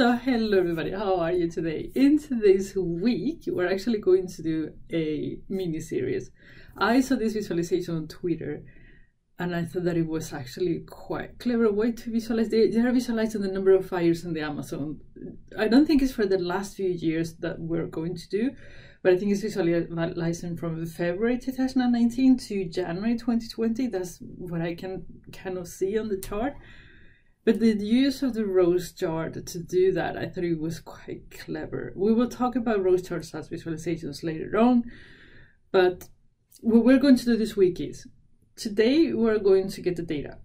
So hello everybody, how are you today? In today's week, we're actually going to do a mini series. I saw this visualization on Twitter and I thought that it was actually quite a clever way to visualize. They are visualizing the number of fires in the Amazon. I don't think it's for the last few years that we're going to do, but I think it's visualizing from February 2019 to January 2020. That's what I can kind of see on the chart. But the use of the rose chart to do that, I thought it was quite clever. We will talk about rose charts as visualizations later on, but what we're going to do this week is, today we're going to get the data.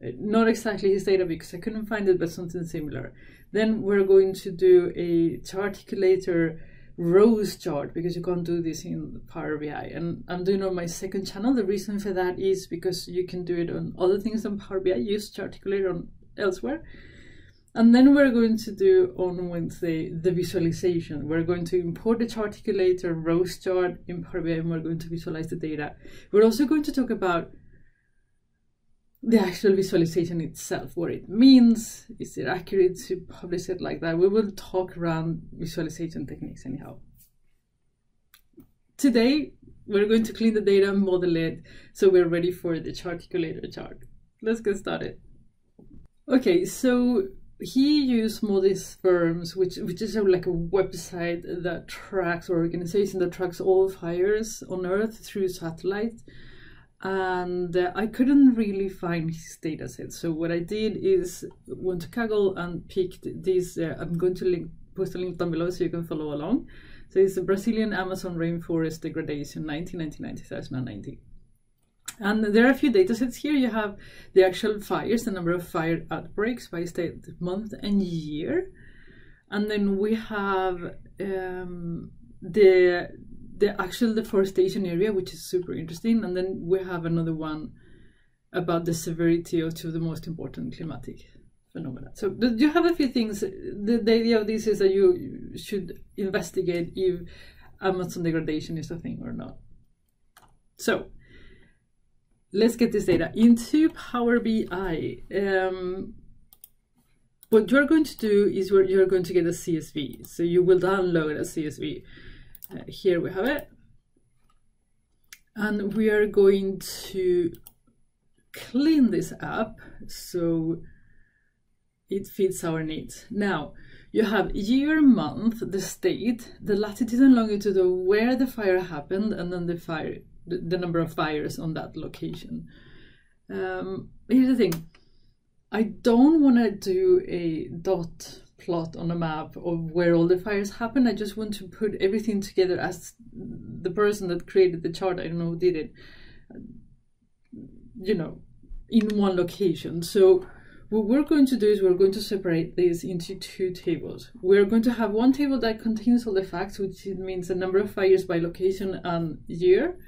Not exactly his data because I couldn't find it, but something similar. Then we're going to do a Charticulator rose chart because you can't do this in Power BI, and I'm doing it on my second channel. The reason for that is because you can do it on other things than Power BI, use Charticulator on elsewhere. And then we're going to do on Wednesday the visualization. We're going to import the Charticulator rose chart in Power BI and we're going to visualize the data. We're also going to talk about the actual visualization itself, what it means, is it accurate to publish it like that? We will talk around visualization techniques anyhow. Today, we're going to clean the data and model it so we're ready for the Charticulator chart. Let's get started. Okay, so he used Modis firms, which is like a website that tracks, or organization that tracks all fires on Earth through satellite. And I couldn't really find his data set. So what I did is went to Kaggle and picked this. I'm going to post a link down below so you can follow along. So it's the Brazilian Amazon Rainforest Degradation 1999-2019. And there are a few data sets here. You have the actual fires, the number of fire outbreaks by state, month and year. And then we have the actual deforestation area, which is super interesting. And then we have another one about the severity of two of the most important climatic phenomena. So you have a few things. The idea of this is that you should investigate if Amazon degradation is a thing or not. So let's get this data into Power BI. What you're going to do is you're going to get a CSV. So you will download a CSV. Here we have it, and we are going to clean this up so it fits our needs. Now, you have year, month, the state, the latitude and longitude of where the fire happened, and then the fire, the number of fires on that location. Here's the thing, I don't want to do a dot plot on a map of where all the fires happen. I just want to put everything together as the person that created the chart, I don't know who did it, you know, in one location. So what we're going to do is we're going to separate this into two tables. We're going to have one table that contains all the facts, which means the number of fires by location and year.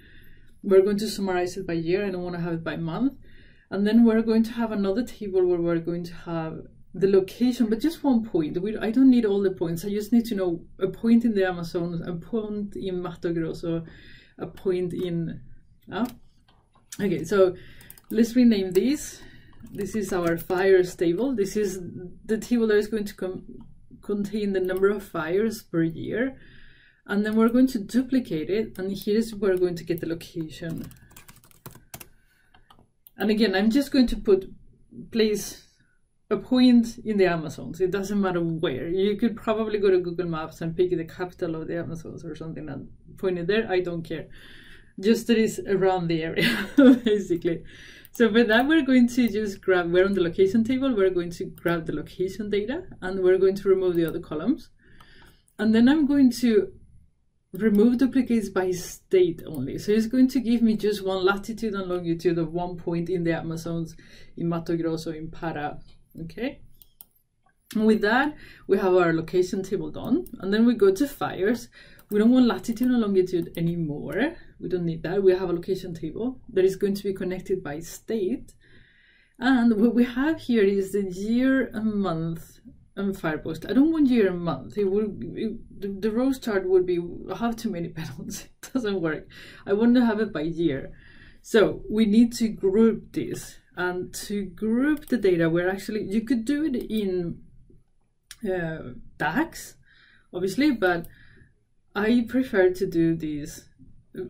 We're going to summarize it by year. I don't want to have it by month. And then we're going to have another table where we're going to have the location, but just one point. I don't need all the points. I just need to know a point in the Amazon, a point in Mato Grosso, a point in... Okay, so let's rename this. This is our fires table. This is the table that is going to contain the number of fires per year. And then we're going to duplicate it. And here's where we're going to get the location. And again, I'm just going to put place a point in the Amazons. It doesn't matter where. You could probably go to Google Maps and pick the capital of the Amazons or something and point it there. I don't care. Just that it's around the area, basically. So for that, we're going to just grab, we're on the location table, we're going to grab the location data and we're going to remove the other columns. And then I'm going to remove duplicates by state only. So it's going to give me just one latitude and longitude of one point in the Amazons, in Mato Grosso, in Para. Okay, with that, we have our location table done, and then we go to fires. We don't want latitude and longitude anymore. We don't need that. We have a location table that is going to be connected by state. And what we have here is the year and month and fire post. I don't want year and month. The rose chart would be, I have too many petals. It doesn't work. I want to have it by year. So we need to group this. And to group the data, you could do it in DAX, obviously, but I prefer to do these,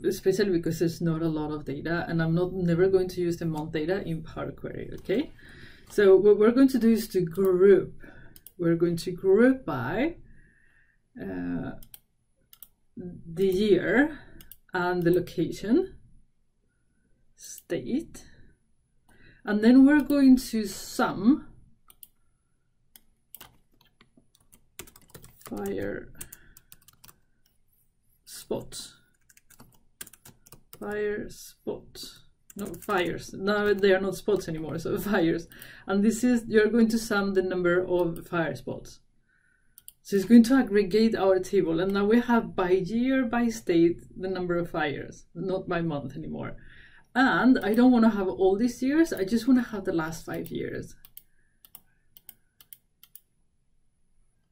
especially because there's not a lot of data, and I'm never going to use the month data in Power Query, okay? So what we're going to do is to group. We're going to group by the year and the location, state, and then we're going to sum fire spot. Fire spot, no fires. Now they are not spots anymore, so fires. And this is, you're going to sum the number of fire spots. So it's going to aggregate our table. And now we have by year, by state, the number of fires, not by month anymore. And I don't want to have all these years. I just want to have the last 5 years.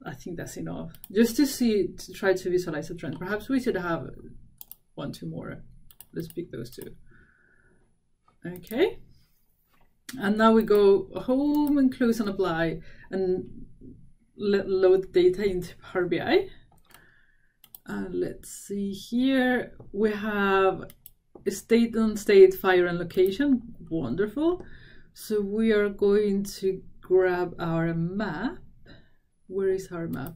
I think that's enough. Just to see, to try to visualize the trend. Perhaps we should have 1, 2 more. Let's pick those two. Okay. And now we go home and close and apply and load data into Power BI. And let's see here. We have state on state, fire and location. Wonderful. So we are going to grab our map. Where is our map?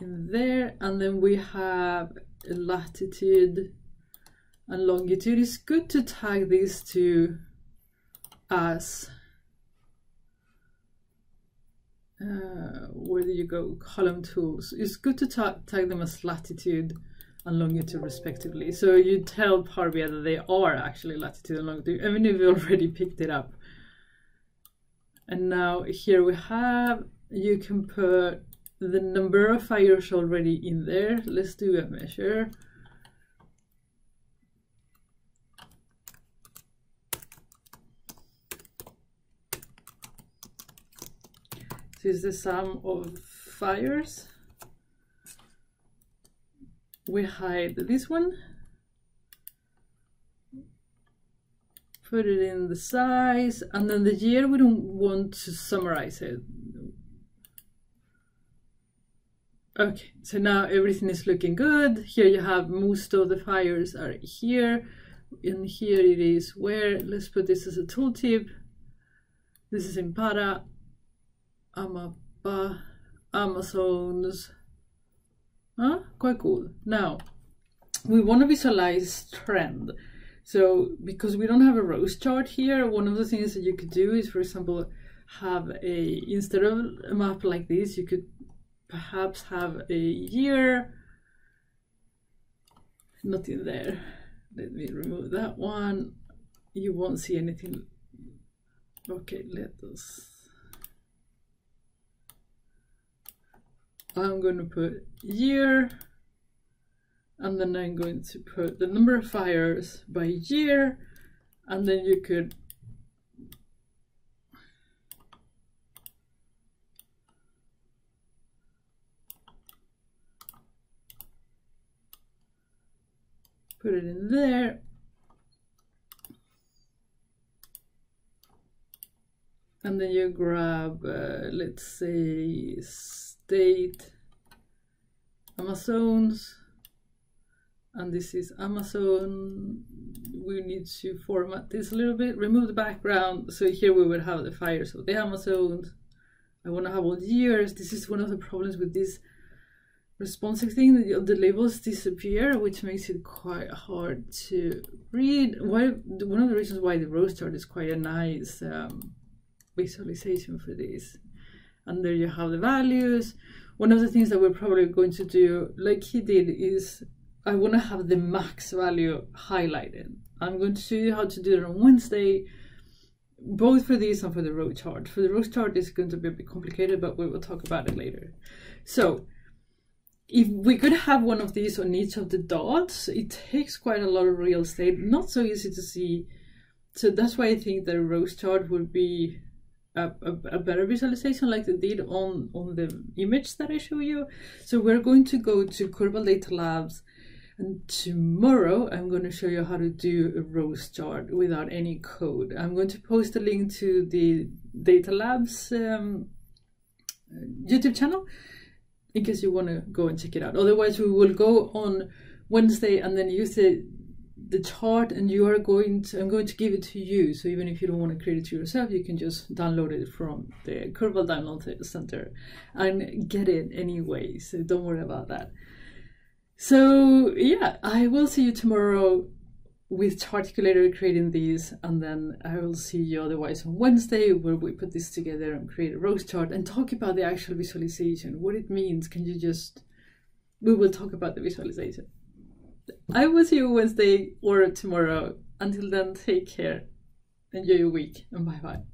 In there. And then we have latitude and longitude. It's good to tag these two as, where do you go, column tools. It's good to tag them as latitude and longitude respectively. So you tell Power BI that they are actually latitude and longitude, even if you already picked it up. And now here we have, you can put the number of fires already in there. Let's do a measure. This is the sum of fires. We hide this one, put it in the size, and then the year we don't want to summarize it. Okay, so now everything is looking good. Here you have most of the fires are here, and here it is where, let's put this as a tooltip. This is in Para. Amapá, Amazonas, huh? Quite cool. Now, we want to visualize trend. So, because we don't have a rows chart here, one of the things that you could do is, for example, have a, instead of a map like this, you could perhaps have a year, not in there. Let me remove that one. You won't see anything. Okay, let us. I'm going to put year, and then I'm going to put the number of fires by year, and then you could put it in there. And then you grab, let's say, state Amazonas, and this is Amazon. We need to format this a little bit, remove the background. So here we would have the fires of the Amazon. I want to have all years. This is one of the problems with this responsive thing, the labels disappear, which makes it quite hard to read. One of the reasons why the rows chart is quite a nice visualization for this. And there you have the values. One of the things that we're probably going to do, like he did, is I want to have the max value highlighted. I'm going to show you how to do it on Wednesday, both for this and for the row chart. For the row chart, it's going to be a bit complicated, but we will talk about it later. So if we could have one of these on each of the dots, it takes quite a lot of real estate, not so easy to see. So that's why I think the row chart would be a better visualization, like they did on the image that I show you. So we're going to go to Curbal Data Labs, and tomorrow I'm going to show you how to do a rows chart without any code. I'm going to post a link to the Data Labs YouTube channel in case you want to go and check it out. Otherwise, we will go on Wednesday and then use the chart, and you are going to, I'm going to give it to you. So even if you don't want to create it to yourself, you can just download it from the Curbal Download Center and get it anyway. So don't worry about that. So yeah, I will see you tomorrow with Charticulator creating these, and then I will see you otherwise on Wednesday where we put this together and create a rose chart and talk about the actual visualization, what it means. We will talk about the visualization. I will see you Wednesday or tomorrow. Until then, take care, enjoy your week, and bye bye.